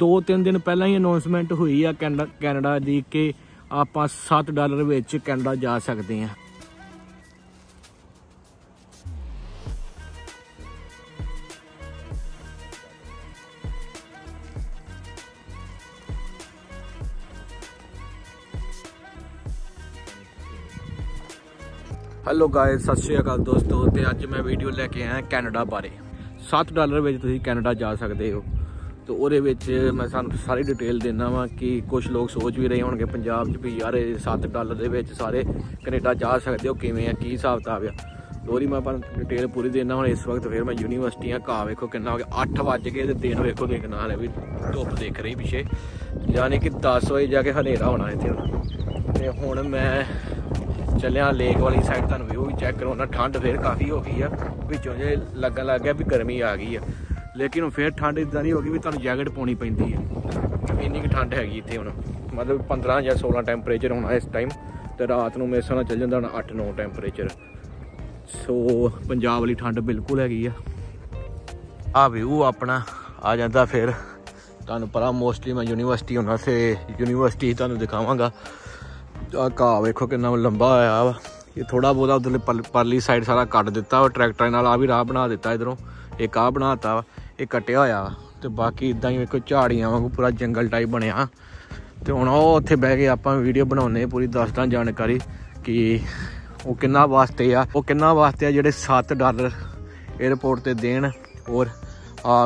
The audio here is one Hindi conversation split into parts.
दो तीन दिन पहला ही अनाउंसमेंट हुई है कैनेडा की कि आप $7 विच कैनेडा जा सकते हैं। हेलो गाइस, सत श्री अकाल दोस्तों। तो अज मैं वीडियो लेके आया कैनेडा बारे। $7 विच तुसीं कैनेडा जा सकते हो। तो वो मैं सानू सारी डिटेल देना वा कि कुछ लोग सोच भी रहे होंगे पंजाब च भी यार $7 दे सारे कनेडा जा सकते हो, किवें आ की हिसाब किताब आ। ओरी मैं डिटेल पूरी देना। हुण इस वक्त फिर मैं यूनिवर्सिटियां घाह वेखो कितना हो गया, 8 बज गए तो दिन वेखो कि ना भी धुप दिख रही पिछे, यानी कि 10 बजे जाके हनेरा होना इतने। हुण मैं चलिया लेक वाली साइड, तुहानू व्यू भी चैक करवाना। ठंड फिर काफ़ी हो गई है, पिछों जे लगन लग गया भी गर्मी आ गई है, लेकिन फिर ठंड इदा की हो गई भी तुहानू जैकेट पानी पैंदी है। इन्नी कि ठंड हैगी इत्थे हुण, मतलब 15 या 16 टैंपरेचर होना इस टाइम, तो रात को मेरे हिसाब नाल चल जांदा होना 8-9 टैंपरेचर। सो पंजाब वाली ठंड बिल्कुल हैगी है। आ व्यू अपना आ जाता फिर तुहानू पता, मोस्टली मैं यूनिवर्सिटी होना से यूनिवर्सिटी तुहानू दिखावांगा। घाह वेखो कि लंबा होया वा, ये थोड़ा बहुत उधरले परली साइड सारा कट दिता वा ट्रैक्टर नाल। आ भी राह बना दिता इधरों, एक आ बनाता वा, एक कटिया होया वा, तो बाकी इदा ही वेखो झाड़ियां वांगू पूरा जंगल टाइप बनया। तो हुण ओह उत्थे बह के आपां वीडियो बनाउने, पूरी दसदा जानकारी कि ओह किन्ना वास्ते आ, ओह किन्ना वास्ते आ जिहड़े $7 एयरपोर्ट ते देण और आ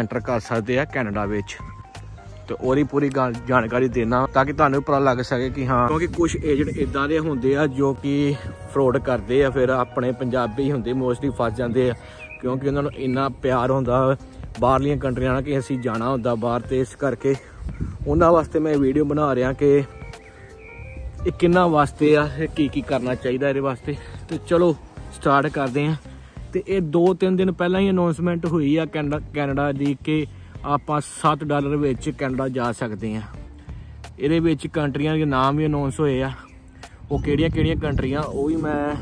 एंटर कर सकदे आ कैनेडा विच। तो ओरी पूरी जानकारी देना ताकि तुहानू पता लग सके कि हाँ, क्योंकि कुछ एजेंट इदा दे होंदे आ जो कि फ्रॉड करदे आ, फिर अपने पंजाबी होंदे मोस्टली फस जांदे आ, क्योंकि उन्हां नू इन्ना प्यार होंदा बाहरलियां कंट्रियां नाल कि असीं जाना होंदा बाहर, ते इस करके उन्हां वास्ते मैं वीडियो बना रहा कि इह किन्ना वास्ते आ, की करना चाहिदा इहदे वास्ते। तो चलो स्टार्ट करदे आ। ते इह 2-3 दिन पहलां ही अनाउंसमेंट हुई आ कैनेडा दी कि आप $7 विच कैनेडा जा सकते हैं। ये विच कंट्रियां के नाम भी अनाउंस होए आ, ओह किहड़ियां-किहड़ियां कंट्रियां ओह भी मैं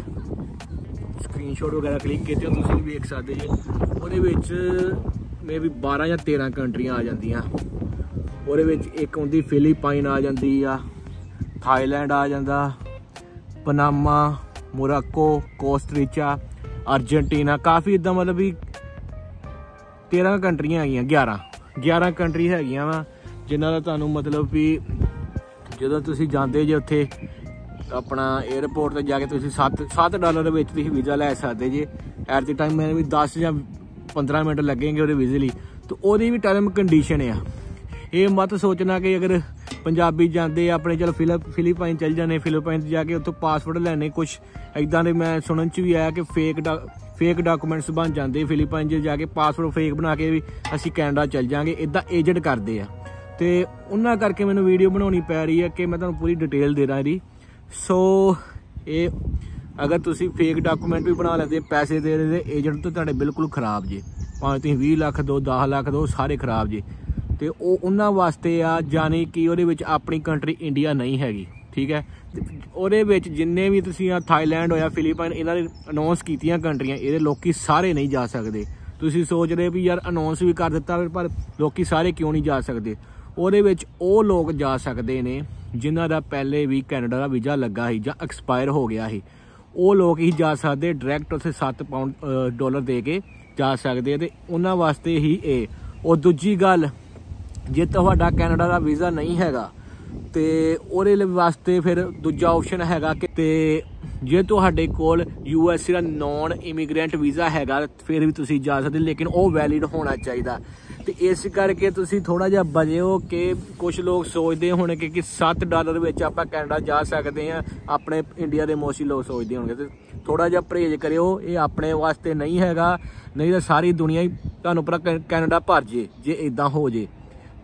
स्क्रीनशॉट वगैरह क्लिक कीते हो, तुसीं वेख सकदे जी। उहदे विच मे भी 12 या 13 कंट्रियां आ जांदियां। उहदे विच इक हुंदी फिलीपाइन आ जांदी आ, थाईलैंड आ जांदा, पनामा, मोरक्को, कोस्टारिका, अर्जेंटीना, काफ़ी इदा मतलब भी 13 कंट्रियां हैगियां, 11 कंट्री हैगियां वा जिन्हां दा तुहानू मतलब भी जदों तुसीं जांदे जे उत्थे अपना एयरपोर्ट ते जाके तुसीं $7 विच तुसीं वीज़ा लै सकदे जे। एट द टाइम मैंने भी 10 या 15 मिनट लगेंगे उहदे वीज़े लई। तो उहदी भी टर्म कंडीशन आ, ये मत सोचना कि अगर पंजाबी जाते अपने चल फिलीपाइन चल जाने, फिलीपाइन जाके उत्तों पासपोर्ट लैने। कुछ इदा के मैं सुनने च भी आया कि फेक डाकूमेंट्स बन जाते फिलीपाइन च जाके, पासपोर्ट फेक बना के भी असी कैनेडा चल जाएंगे, इदा एजेंट करते हैं। तो उन्होंने करके मैं वीडियो बनानी पै रही है कि मैं तुम्हें पूरी डिटेल दे रहा यी। सो ये अगर तुसी फेक डाकूमेंट भी बना लेते, पैसे दे रहे एजेंट तो तुहाडे बिल्कुल खराब जी, भावें तुसीं 20 लाख दो, 10 लाख दो, सारे खराब जी। तो वो उन्होंने वास्ते आ, जाने कि वो अपनी कंट्री इंडिया नहीं हैगी, ठीक है। और जिन्हें भी तुसीं थाईलैंड होया, फिलीपाइन, इन्होंने अनाउंस कीतियां कंट्रियां, ये लोग सारे नहीं जा सकते। तुसीं सोच रहे भी यार अनाउंस भी कर दिता पर लोग सारे क्यों नहीं जा सकते। वो लोग जा सकते ने जिन्हों का पहले भी कैनेडा का वीज़ा लगा ही जां एक्सपायर हो गया ही, वो लोग ही जा सकते डायरैक्ट उत्थे $7 दे के जा सकते। तो उन्होंने वास्ते ही ये। और दूजी गल, जे तुहाडा कैनेडा का वीज़ा नहीं हैगा तो उहदे वास्ते फिर दूजा ऑप्शन हैगा कि जे तुहाडे कोल USA का नॉन इमीग्रेंट वीज़ा हैगा फिर भी तुसीं जा सकदे, लेकिन वह वैलिड होना चाहिदा। तो इस करके तुसीं थोड़ा जिहा बचेओ कि कुछ लोग सोचते होने कि $7 विच आपां कैनेडा जा सकते हैं, अपने इंडिया के मोस्टली लोग सोचते होने। तो थोड़ा जिहा परहेज करियो, ये अपने वास्ते नहीं हैगा, नहीं तो सारी दुनिया ही तुहानूं पता कैनेडा भर जे जे इदां हो जे।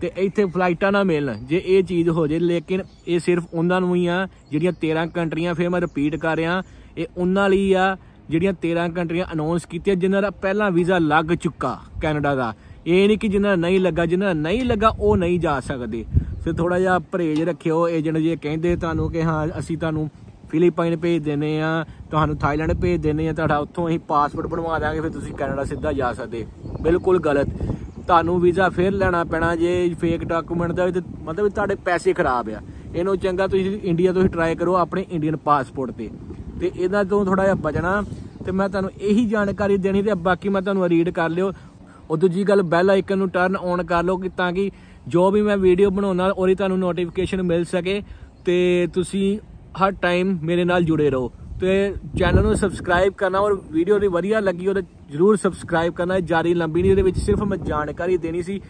तो इत्थे फ्लाइटा ना मिलन जे ये चीज़ हो जाए, लेकिन ये सिर्फ उन्होंने ही आ जिहड़ियां 13 कंट्रियां, फिर मैं रिपीट कर रहा ये उन्होंने लई आ जिहड़ियां 13 कंट्रियां अनाउंस कीतियां जिन्हां दा पहला वीज़ा लग चुका कैनेडा का। ये नहीं कि जिन्हां नहीं लगा, जिन्हां नहीं लगा वो नहीं जा सकते। तो थोड़ा जिहा परहेज रखियो। एजेंट जे कहिंदे तुहानूं कि हाँ असीं तुहानूं फिलीपाइन भेज देने आ, तुहानूं थाईलैंड भेज देने आ, तुहाडा उत्थों असीं पासपोर्ट बनवा देंगे फिर तुसीं कैनेडा सीधा जा सकदे, बिल्कुल गलत। ਤੁਹਾਨੂੰ ਵੀਜ਼ਾ ਫੇਰ ਲੈਣਾ ਪੈਣਾ ਜੇ ਫੇਕ ਡਾਕੂਮੈਂਟ ਦਾ, ਮਤਲਬ ਤੁਹਾਡੇ ਪੈਸੇ ਖਰਾਬ ਆ। ਇਹਨੂੰ ਚੰਗਾ ਤੁਸੀਂ ਇੰਡੀਆ ਤੋਂ ਹੀ ਟਰਾਈ ਕਰੋ ਆਪਣੇ ਇੰਡੀਅਨ ਪਾਸਪੋਰਟ ਤੇ, ਤੇ ਇਹਨਾਂ ਤੋਂ ਥੋੜਾ ਜਿਹਾ ਬਚਣਾ। ਤੇ ਮੈਂ ਤੁਹਾਨੂੰ ਇਹੀ ਜਾਣਕਾਰੀ ਦੇਣੀ, ਤੇ ਬਾਕੀ ਮੈਂ ਤੁਹਾਨੂੰ ਰੀਡ ਕਰ ਲਿਓ। और दूजी गल बैल आइकन नूं टर्न ऑन कर लो कि ताकि जो भी मैं वीडियो बनाना और तुहानूं नोटिफिकेशन मिल सके, तो तुसी हर टाइम मेरे नाल जुड़े रहो। तो चैनल नूं सबसक्राइब करना, और वीडियो दी वधिया लगी हो तो जरूर सबसक्राइब करना। जारी लंबी नहीं, सिर्फ मैं जानकारी देनी सी।